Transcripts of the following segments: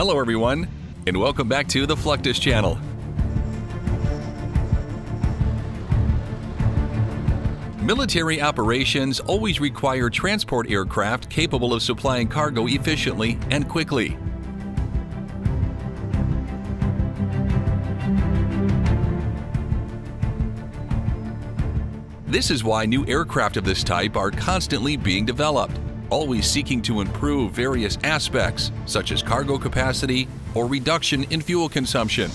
Hello everyone, and welcome back to the Fluctus Channel. Military operations always require transport aircraft capable of supplying cargo efficiently and quickly. This is why new aircraft of this type are constantly being developed, always seeking to improve various aspects, such as cargo capacity or reduction in fuel consumption.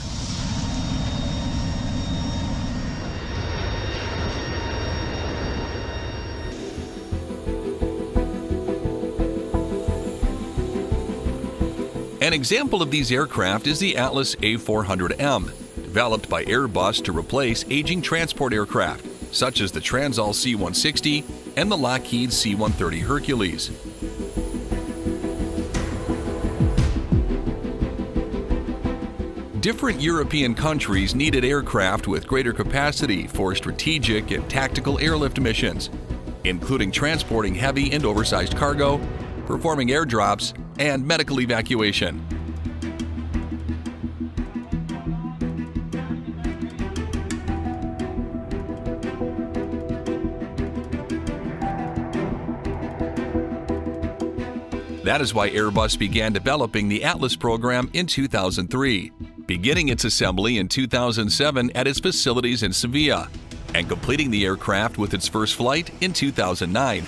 An example of these aircraft is the Atlas A400M, developed by Airbus to replace aging transport aircraft, such as the Transall C160 and the Lockheed C-130 Hercules. Different European countries needed aircraft with greater capacity for strategic and tactical airlift missions, including transporting heavy and oversized cargo, performing airdrops, and medical evacuation. That is why Airbus began developing the Atlas program in 2003, beginning its assembly in 2007 at its facilities in Seville, and completing the aircraft with its first flight in 2009.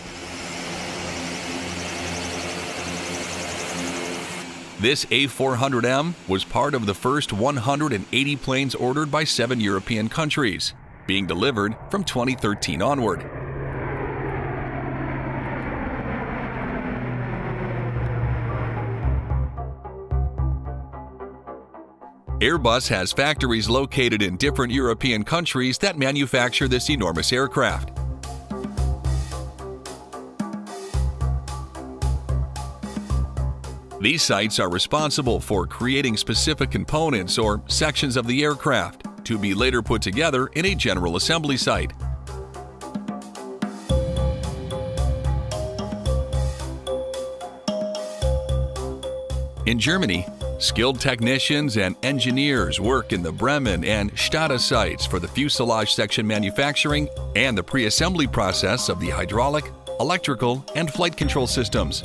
This A400M was part of the first 180 planes ordered by 7 European countries, being delivered from 2013 onward. Airbus has factories located in different European countries that manufacture this enormous aircraft. These sites are responsible for creating specific components or sections of the aircraft to be later put together in a general assembly site. In Germany, skilled technicians and engineers work in the Bremen and Stade sites for the fuselage section manufacturing and the pre-assembly process of the hydraulic, electrical, and flight control systems.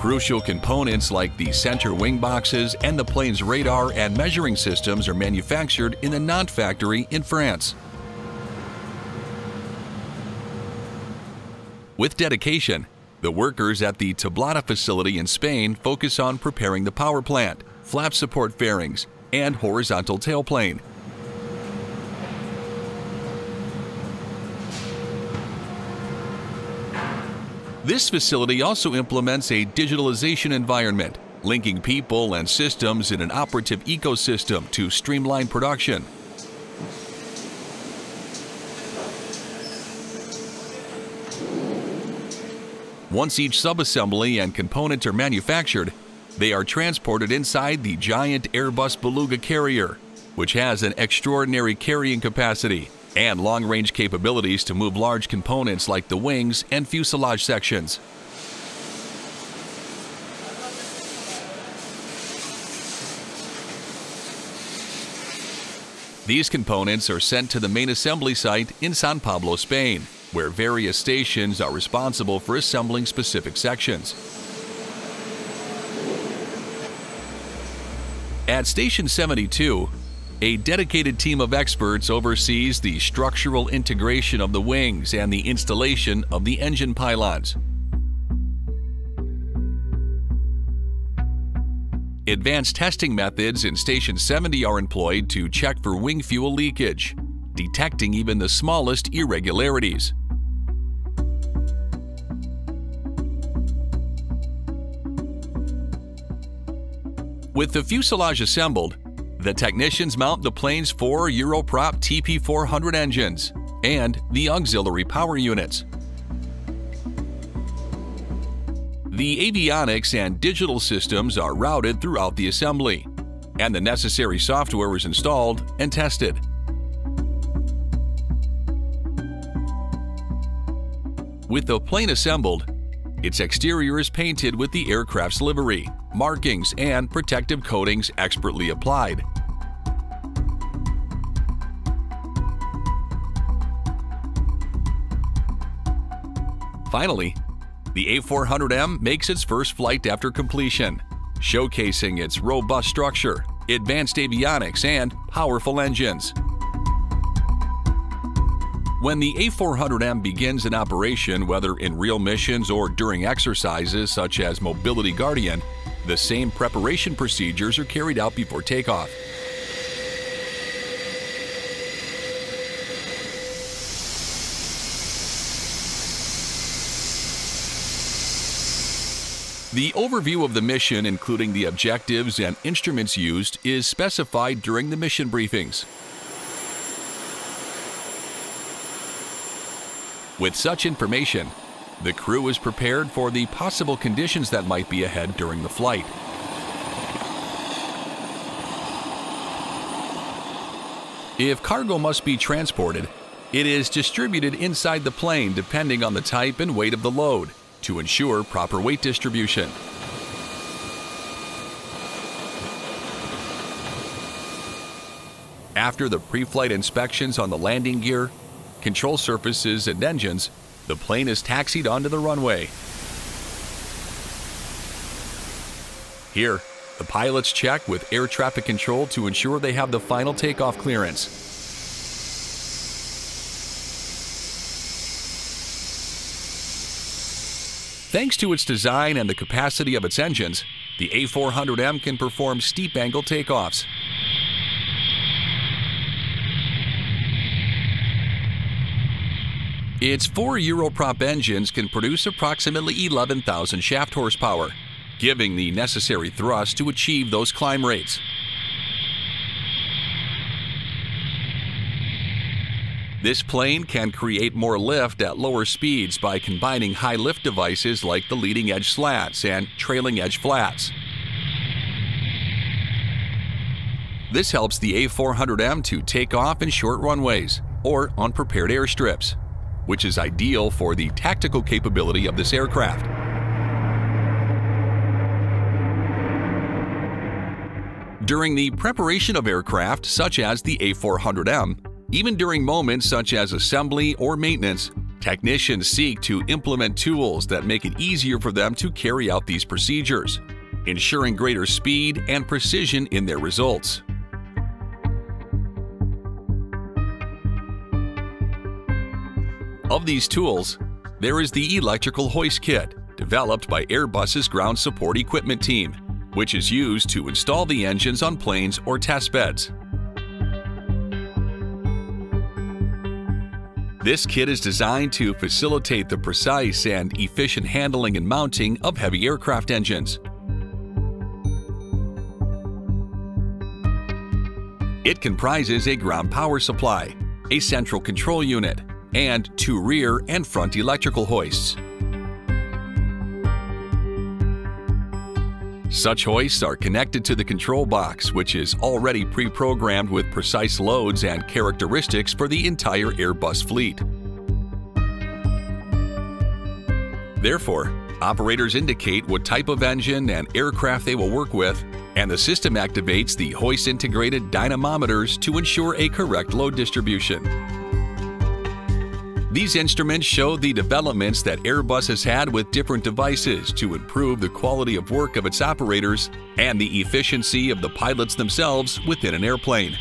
Crucial components like the center wing boxes and the plane's radar and measuring systems are manufactured in the Nantes factory in France. With dedication, the workers at the Tablada facility in Spain focus on preparing the power plant, flap support fairings, and horizontal tailplane. This facility also implements a digitalization environment, linking people and systems in an operative ecosystem to streamline production. Once each subassembly and component are manufactured, they are transported inside the giant Airbus Beluga carrier, which has an extraordinary carrying capacity and long-range capabilities to move large components like the wings and fuselage sections. These components are sent to the main assembly site in San Pablo, Spain, where various stations are responsible for assembling specific sections. At Station 72, a dedicated team of experts oversees the structural integration of the wings and the installation of the engine pylons. Advanced testing methods in Station 70 are employed to check for wing fuel leakage, detecting even the smallest irregularities. With the fuselage assembled, the technicians mount the plane's 4 Europrop TP400 engines and the auxiliary power units. The avionics and digital systems are routed throughout the assembly, and the necessary software is installed and tested. With the plane assembled, its exterior is painted with the aircraft's livery, markings, and protective coatings expertly applied. Finally, the A400M makes its first flight after completion, showcasing its robust structure, advanced avionics, and powerful engines. When the A400M begins an operation, whether in real missions or during exercises such as Mobility Guardian, the same preparation procedures are carried out before takeoff. The overview of the mission, including the objectives and instruments used, is specified during the mission briefings. With such information, the crew is prepared for the possible conditions that might be ahead during the flight. If cargo must be transported, it is distributed inside the plane depending on the type and weight of the load to ensure proper weight distribution. After the pre-flight inspections on the landing gear, control surfaces, and engines, the plane is taxied onto the runway. Here, the pilots check with air traffic control to ensure they have the final takeoff clearance. Thanks to its design and the capacity of its engines, the A400M can perform steep-angle takeoffs. Its four Europrop engines can produce approximately 11,000 shaft horsepower, giving the necessary thrust to achieve those climb rates. This plane can create more lift at lower speeds by combining high lift devices like the leading edge slats and trailing edge flats. This helps the A400M to take off in short runways or unprepared airstrips, which is ideal for the tactical capability of this aircraft. During the preparation of aircraft such as the A400M, even during moments such as assembly or maintenance, technicians seek to implement tools that make it easier for them to carry out these procedures, ensuring greater speed and precision in their results. Of these tools, there is the Electrical Hoist Kit, developed by Airbus's Ground Support Equipment Team, which is used to install the engines on planes or test beds. This kit is designed to facilitate the precise and efficient handling and mounting of heavy aircraft engines. It comprises a ground power supply, a central control unit, and two rear and front electrical hoists. Such hoists are connected to the control box, which is already pre-programmed with precise loads and characteristics for the entire Airbus fleet. Therefore, operators indicate what type of engine and aircraft they will work with, and the system activates the hoist-integrated dynamometers to ensure a correct load distribution. These instruments show the developments that Airbus has had with different devices to improve the quality of work of its operators and the efficiency of the pilots themselves within an airplane.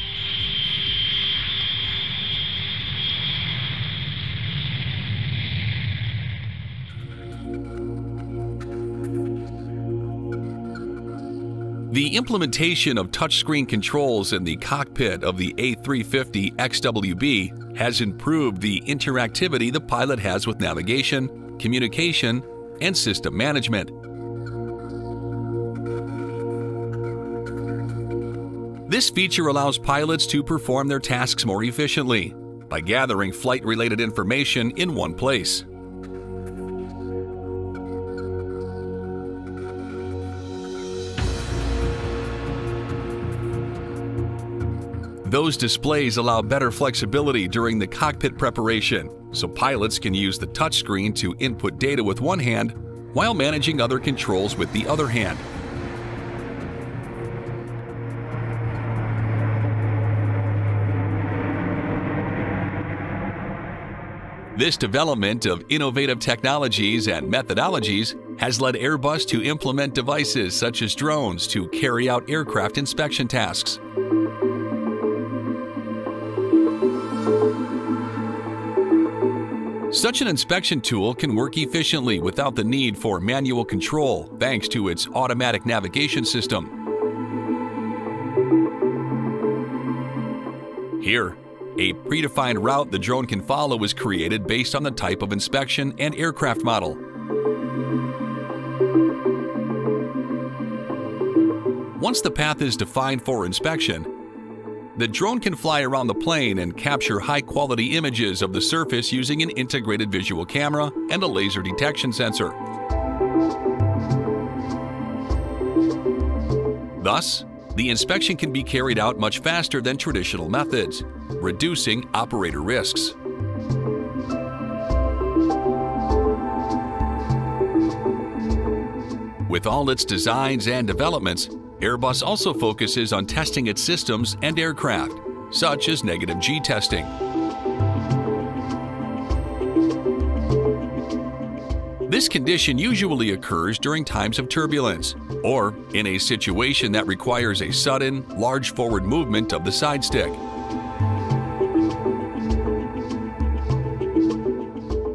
The implementation of touchscreen controls in the cockpit of the A350 XWB has improved the interactivity the pilot has with navigation, communication, and system management. This feature allows pilots to perform their tasks more efficiently by gathering flight-related information in one place. Those displays allow better flexibility during the cockpit preparation, so pilots can use the touchscreen to input data with one hand while managing other controls with the other hand. This development of innovative technologies and methodologies has led Airbus to implement devices such as drones to carry out aircraft inspection tasks. Such an inspection tool can work efficiently without the need for manual control, thanks to its automatic navigation system. Here, a predefined route the drone can follow is created based on the type of inspection and aircraft model. Once the path is defined for inspection, the drone can fly around the plane and capture high-quality images of the surface using an integrated visual camera and a laser detection sensor. Thus, the inspection can be carried out much faster than traditional methods, reducing operator risks. With all its designs and developments, Airbus also focuses on testing its systems and aircraft, such as negative G testing. This condition usually occurs during times of turbulence or in a situation that requires a sudden, large forward movement of the side stick.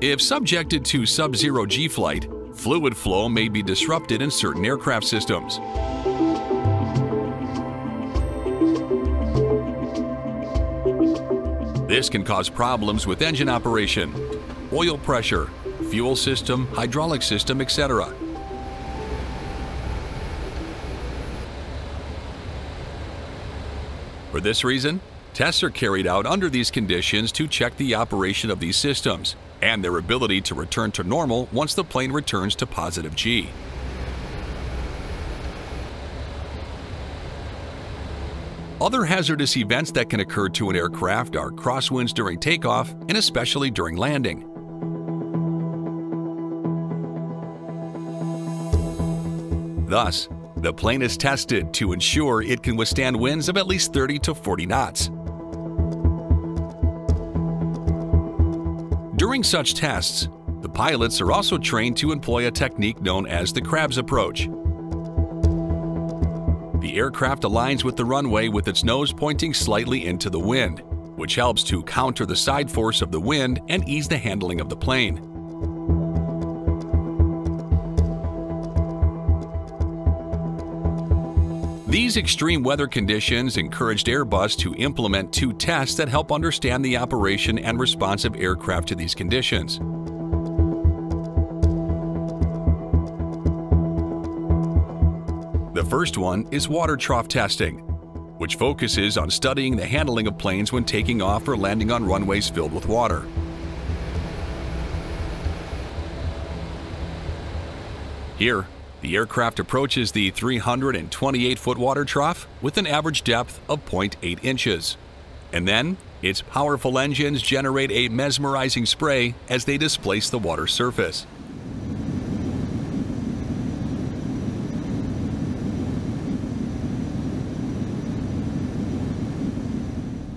If subjected to sub-zero G flight, fluid flow may be disrupted in certain aircraft systems. This can cause problems with engine operation, oil pressure, fuel system, hydraulic system, etc. For this reason, tests are carried out under these conditions to check the operation of these systems and their ability to return to normal once the plane returns to positive G. Other hazardous events that can occur to an aircraft are crosswinds during takeoff and especially during landing. Thus, the plane is tested to ensure it can withstand winds of at least 30 to 40 knots. During such tests, the pilots are also trained to employ a technique known as the crab's approach. The aircraft aligns with the runway with its nose pointing slightly into the wind, which helps to counter the side force of the wind and ease the handling of the plane. These extreme weather conditions encouraged Airbus to implement two tests that help understand the operation and response of aircraft to these conditions. The first one is water trough testing, which focuses on studying the handling of planes when taking off or landing on runways filled with water. Here, the aircraft approaches the 328-foot water trough with an average depth of 0.8 inches. And then, its powerful engines generate a mesmerizing spray as they displace the water surface.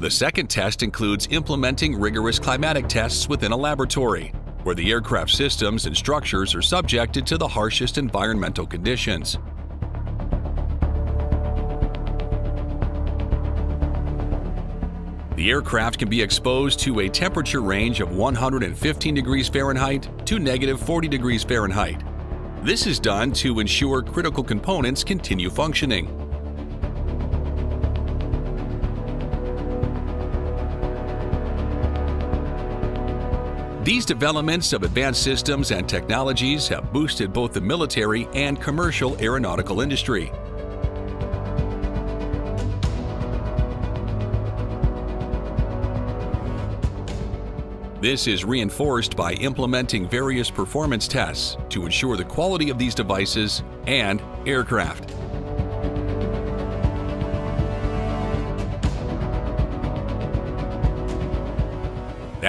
The second test includes implementing rigorous climatic tests within a laboratory, where the aircraft systems and structures are subjected to the harshest environmental conditions. The aircraft can be exposed to a temperature range of 115 degrees Fahrenheit to negative 40 degrees Fahrenheit. This is done to ensure critical components continue functioning. These developments of advanced systems and technologies have boosted both the military and commercial aeronautical industry. This is reinforced by implementing various performance tests to ensure the quality of these devices and aircraft.